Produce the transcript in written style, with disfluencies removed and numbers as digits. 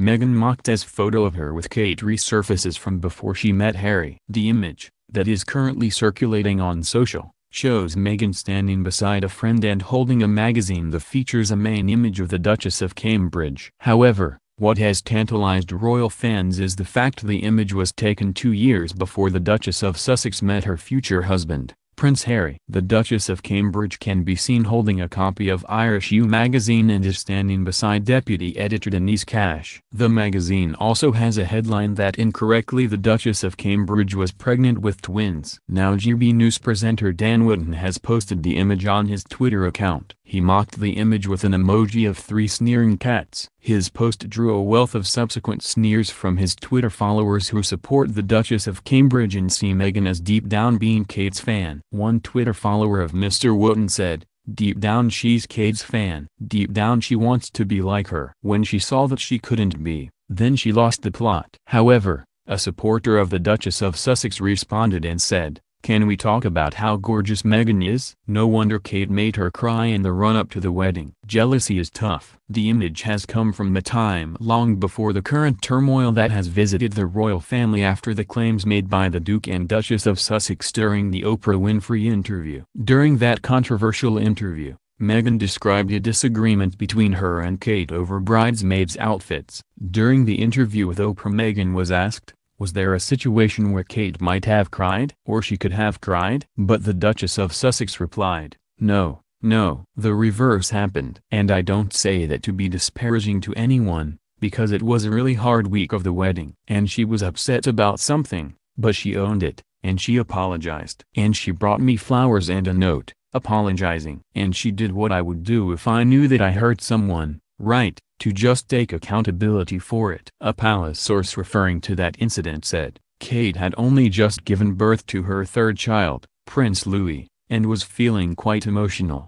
Meghan Markle's photo of her with Kate resurfaces from before she met Harry. The image, that is currently circulating on social, shows Meghan standing beside a friend and holding a magazine that features a main image of the Duchess of Cambridge. However, what has tantalized royal fans is the fact the image was taken 2 years before the Duchess of Sussex met her future husband, Prince Harry. The Duchess of Cambridge can be seen holding a copy of Irish U magazine and is standing beside deputy editor Denise Cash. The magazine also has a headline that incorrectly the Duchess of Cambridge was pregnant with twins. Now GB News presenter Dan Wootton has posted the image on his Twitter account. He mocked the image with an emoji of 3 sneering cats. His post drew a wealth of subsequent sneers from his Twitter followers who support the Duchess of Cambridge and see Meghan as deep down being Kate's fan. One Twitter follower of Mr. Wootton said, "Deep down she's Kate's fan. Deep down she wants to be like her. When she saw that she couldn't be, then she lost the plot." However, a supporter of the Duchess of Sussex responded and said, "Can we talk about how gorgeous Meghan is? No wonder Kate made her cry in the run-up to the wedding. Jealousy is tough." The image has come from the time long before the current turmoil that has visited the royal family after the claims made by the Duke and Duchess of Sussex during the Oprah Winfrey interview. During that controversial interview, Meghan described a disagreement between her and Kate over bridesmaids' outfits. During the interview with Oprah, Meghan was asked, was there a situation where Kate might have cried? Or she could have cried? But the Duchess of Sussex replied, No, the reverse happened. And I don't say that to be disparaging to anyone, because it was a really hard week of the wedding. And she was upset about something, but she owned it, and she apologized. And she brought me flowers and a note, apologizing. And she did what I would do if I knew that I hurt someone, right? To just take accountability for it. A palace source referring to that incident said, Kate had only just given birth to her 3rd child, Prince Louis, and was feeling quite emotional.